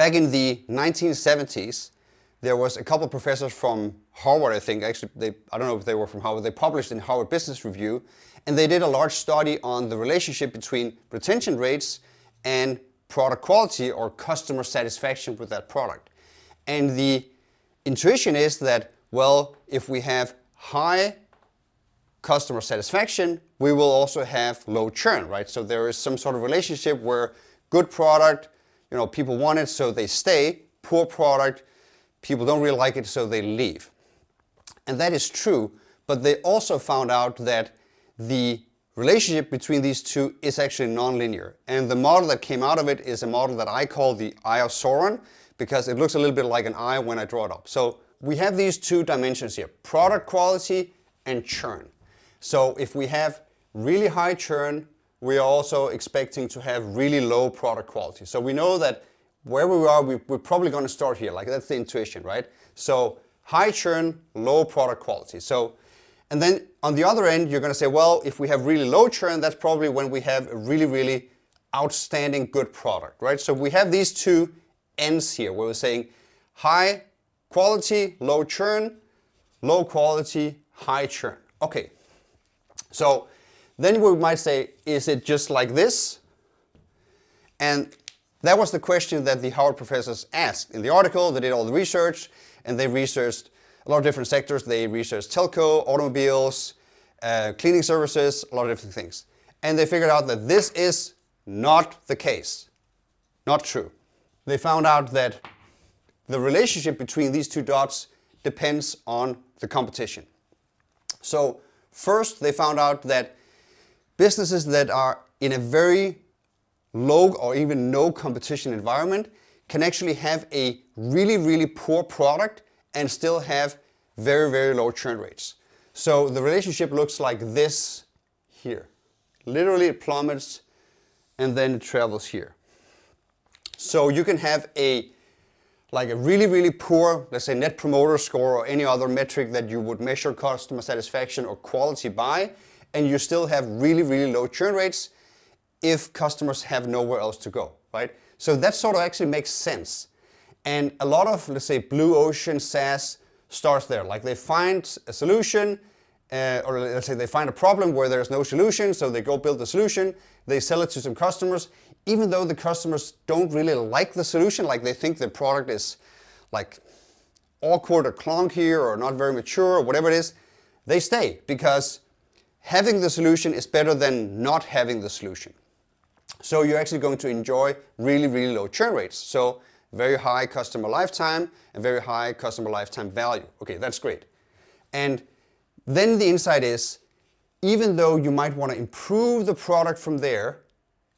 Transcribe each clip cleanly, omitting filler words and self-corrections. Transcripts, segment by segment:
Back in the 1970s, there was a couple of professors from Harvard, I think, actually, I don't know if they were from Harvard, they published in Harvard Business Review, and they did a large study on the relationship between retention rates and product quality or customer satisfaction with that product. And the intuition is that, well, if we have high customer satisfaction, we will also have low churn, right? So there is some sort of relationship where good product, you know, people want it, so they stay. Poor product, people don't really like it, so they leave. And that is true, but they also found out that the relationship between these two is actually nonlinear. And the model that came out of it is a model that I call the Eye of Sauron, because it looks a little bit like an eye when I draw it up. So we have these two dimensions here, product quality and churn. So if we have really high churn, we are also expecting to have really low product quality. So we know that where we are, we're probably going to start here. Like, that's the intuition, right? So high churn, low product quality. So, and then on the other end, you're going to say, well, if we have really low churn, that's probably when we have a really, really outstanding good product, right? So we have these two ends here where we're saying high quality, low churn, low quality, high churn. Okay. So then we might say, is it just like this? And that was the question that the Harvard professors asked in the article. They did all the research, and they researched a lot of different sectors. They researched telco, automobiles, cleaning services, a lot of different things. And they figured out that this is not the case. Not true. They found out that the relationship between these two dots depends on the competition. So first, they found out that businesses that are in a very low or even no competition environment can actually have a really, really poor product and still have very, very low churn rates. So the relationship looks like this here. Literally it plummets and then it travels here. So you can have a really, really poor, let's say net promoter score or any other metric that you would measure customer satisfaction or quality by, and you still have really, really low churn rates if customers have nowhere else to go, right? So that sort of actually makes sense. And a lot of, let's say, blue ocean SaaS starts there. Like, they find a solution, or let's say they find a problem where there's no solution, so they go build the solution, they sell it to some customers, even though the customers don't really like the solution, like they think the product is like awkward or clunky or not very mature or whatever it is, they stay because having the solution is better than not having the solution. So you're actually going to enjoy really, really low churn rates. So very high customer lifetime and very high customer lifetime value. Okay, that's great. And then the insight is, even though you might want to improve the product from there,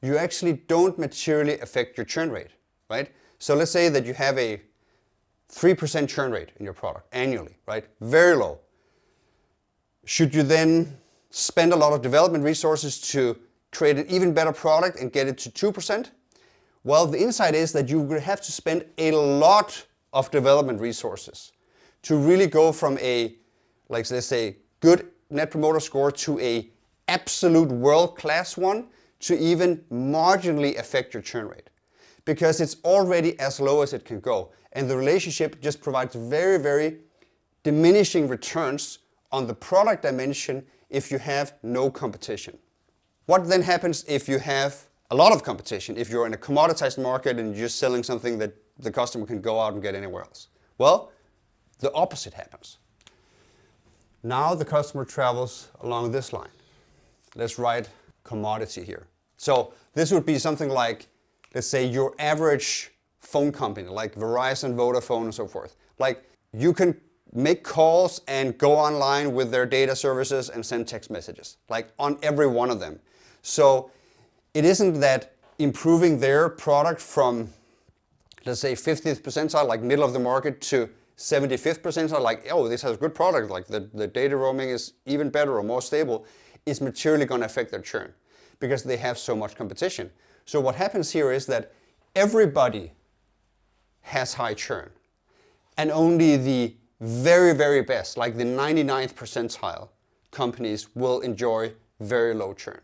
you actually don't materially affect your churn rate, right? So let's say that you have a 3% churn rate in your product annually, right? Very low. Should you then spend a lot of development resources to create an even better product and get it to 2%? Well, the insight is that you will have to spend a lot of development resources to really go from a, like, let's say, good net promoter score to a absolute world-class one to even marginally affect your churn rate, because it's already as low as it can go. And the relationship just provides very, very diminishing returns on the product dimension if you have no competition. What then happens if you have a lot of competition, if you're in a commoditized market and you're just selling something that the customer can go out and get anywhere else? Well, the opposite happens. Now the customer travels along this line. Let's write commodity here. So this would be something like, let's say, your average phone company, like Verizon, Vodafone, and so forth. Like, you can make calls and go online with their data services and send text messages, like on every one of them. So it isn't that improving their product from, let's say, 50th percentile, like middle of the market, to 75th percentile, like, oh, this has good product, like the data roaming is even better or more stable, is materially going to affect their churn because they have so much competition. So what happens here is that everybody has high churn, and only the very, very best, like the 99th percentile companies, will enjoy very low churn.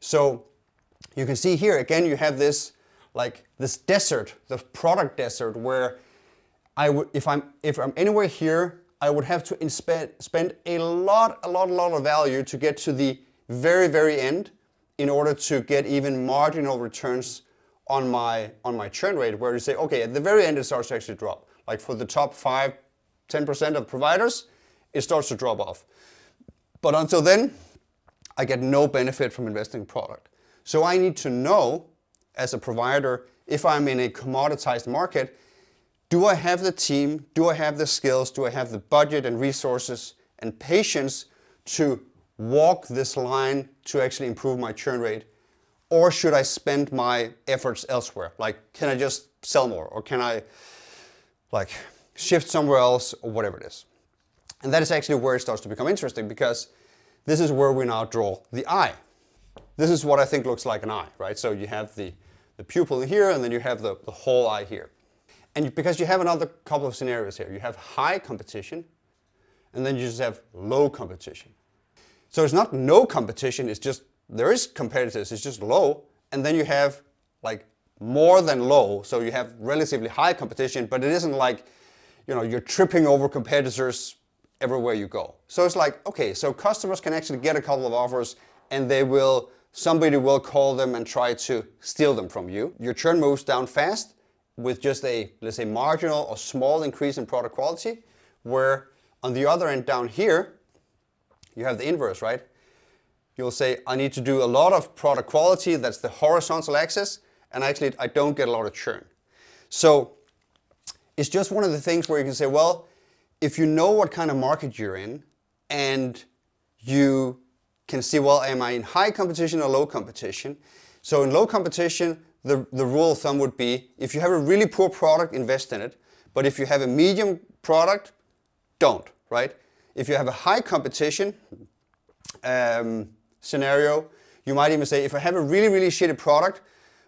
So you can see here, again, you have this like this desert, the product desert, where I would, if I'm anywhere here, I would have to spend a lot of value to get to the very end in order to get even marginal returns on my churn rate, where you say, okay, at the very end it starts to actually drop. Like for the top 5–10% of providers, it starts to drop off. But until then, I get no benefit from investing in product. So I need to know, as a provider, if I'm in a commoditized market, do I have the team, do I have the skills, do I have the budget and resources and patience to walk this line to actually improve my churn rate? Or should I spend my efforts elsewhere? Like, can I just sell more? Or can I like shift somewhere else or whatever it is? And that is actually where it starts to become interesting, because this is where we now draw the eye. This is what I think looks like an eye, right? So you have the pupil here, and then you have the whole eye here. And because you have another couple of scenarios here. You have high competition, and then you just have low competition. So it's not no competition, it's just there is competitors, it's just low. And then you have like more than low, so you have relatively high competition, but it isn't like, you know, you're tripping over competitors everywhere you go. So it's like, okay, so customers can actually get a couple of offers and they will, somebody will call them and try to steal them from you. Your churn moves down fast with just a, let's say, marginal or small increase in product quality, where on the other end down here, you have the inverse, right? You'll say, I need to do a lot of product quality, that's the horizontal axis, and actually I don't get a lot of churn. So it's just one of the things where you can say, well, if you know what kind of market you're in, and you can see, well, am I in high competition or low competition? So in low competition, the rule of thumb would be, if you have a really poor product, invest in it. But if you have a medium product, don't, right? If you have a high competition scenario, you might even say, if I have a really shitty product,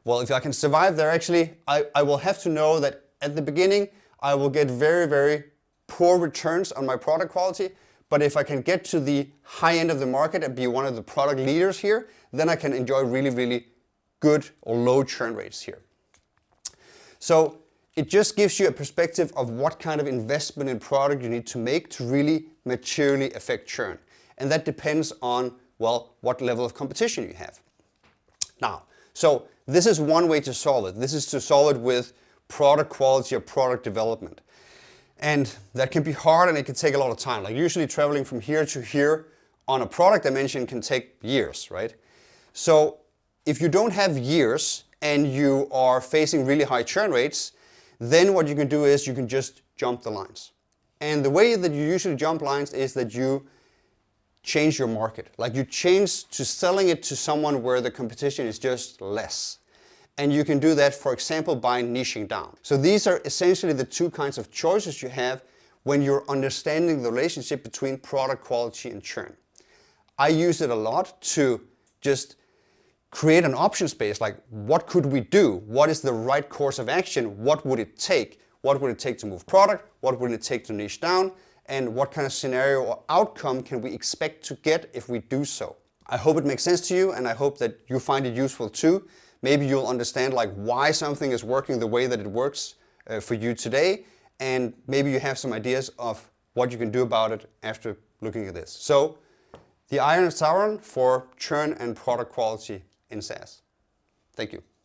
well, if I can survive there, actually, I will have to know that at the beginning, I will get very poor returns on my product quality. But if I can get to the high end of the market and be one of the product leaders here, then I can enjoy really good or low churn rates here. So it just gives you a perspective of what kind of investment in product you need to make to really materially affect churn. And that depends on, well, what level of competition you have. Now, so this is one way to solve it. This is to solve it with product quality or product development. And that can be hard and it can take a lot of time. Like usually traveling from here to here on a product dimension can take years, right? So if you don't have years and you are facing really high churn rates, then what you can do is you can just jump the lines. And the way that you usually jump lines is that you change your market. Like you change to selling it to someone where the competition is just less. And you can do that, for example, by niching down. So these are essentially the two kinds of choices you have when you're understanding the relationship between product quality and churn. I use it a lot to just create an option space, like what could we do? What is the right course of action? What would it take? What would it take to move product? What would it take to niche down? And what kind of scenario or outcome can we expect to get if we do so? I hope it makes sense to you, and I hope that you find it useful too. Maybe you'll understand like why something is working the way that it works for you today, and maybe you have some ideas of what you can do about it after looking at this. So, the Iron Sauron for churn and product quality in SaaS. Thank you.